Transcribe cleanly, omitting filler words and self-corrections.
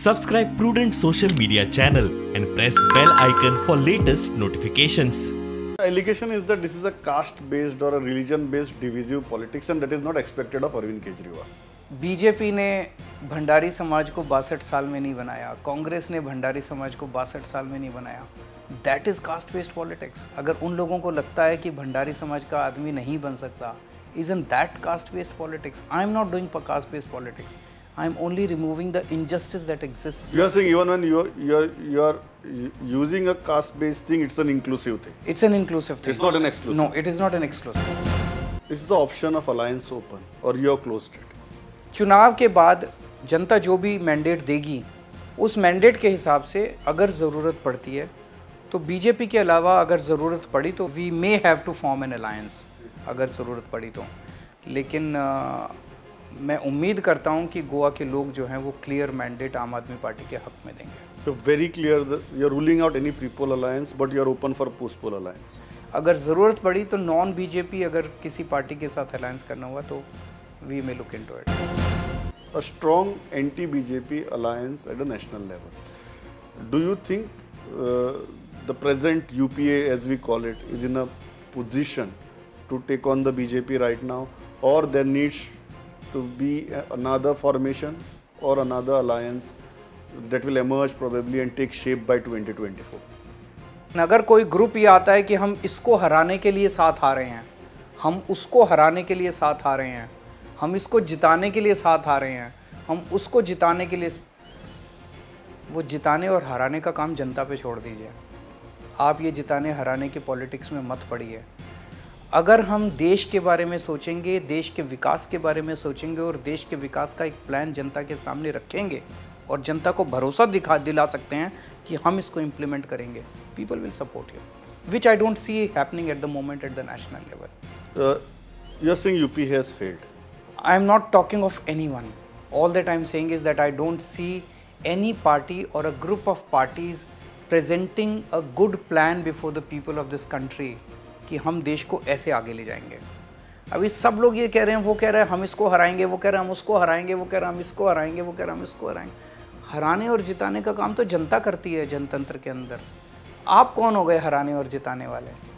Subscribe Prudent social media channel and press bell icon for latest notifications. Allegation is that this is a caste-based or a religion-based divisive politics, and that is not expected of Arvind Kejriwal. BJP ने भंडारी समाज को 62 साल में नहीं बनाया, कांग्रेस ने भंडारी समाज को 62 साल में नहीं बनाया. That is caste-based politics. अगर उन लोगों को लगता है कि भंडारी समाज का आदमी नहीं बन सकता, isn't that caste-based politics? I am not doing caste-based politics. I am only removing the injustice that exists. You are saying even when you are using a caste-based thing, it's an inclusive thing. It's an inclusive thing. It's not an exclusive. No, it is not an exclusive. Is the option of alliance open or you have closed it? चुनाव के बाद जनता जो भी mandate देगी, उस mandate के हिसाब से अगर ज़रूरत पड़ती है तो बीजेपी के अलावा अगर ज़रूरत पड़ी तो we may have to form an alliance, अगर ज़रूरत पड़ी तो. लेकिन मैं उम्मीद करता हूं कि गोवा के लोग जो हैं वो क्लियर मैंडेट आम आदमी पार्टी के हक में देंगे. तो very clear, you are ruling out any pre poll alliance but you are open for post poll alliance. अगर ज़रूरत पड़ी तो नॉन बीजेपी अगर किसी पार्टी के साथ अलायंस करना हुआ तो we may look into it. A strong anti-BJP alliance at a national level. Do you think the present UPA, as we call it, is in a position to take on the BJP right now, or there needs to be another formation or another alliance that will emerge probably and take shape by 2024? अगर कोई group ये आता है कि हम इसको हराने के लिए साथ आ रहे हैं, हम उसको हराने के लिए साथ आ रहे हैं, हम इसको जिताने के लिए साथ आ रहे हैं, हम उसको जिताने के लिए, वो जिताने और हराने का काम जनता पे छोड़ दीजिए. आप ये जिताने हराने के पॉलिटिक्स में मत पड़िए. अगर हम देश के बारे में सोचेंगे, देश के विकास के बारे में सोचेंगे और देश के विकास का एक प्लान जनता के सामने रखेंगे और जनता को भरोसा दिला सकते हैं कि हम इसको इम्प्लीमेंट करेंगे, people will support you, which I don't see happening at the moment at the national level. You are saying UP has failed. I am not talking of anyone. All that I am saying is that I don't see any party or a group of parties presenting a good plan before the people of this country कि हम देश को ऐसे आगे ले जाएंगे. अभी सब लोग ये कह रहे हैं, वो कह रहा है हम इसको हराएंगे, वो कह रहा है हम उसको हराएंगे, वो कह रहा है हम इसको हराएंगे, वो कह रहा है हम इसको हराएंगे. हराने और जिताने का काम तो जनता करती है जनतंत्र के अंदर. आप कौन हो गए हराने और जिताने वाले?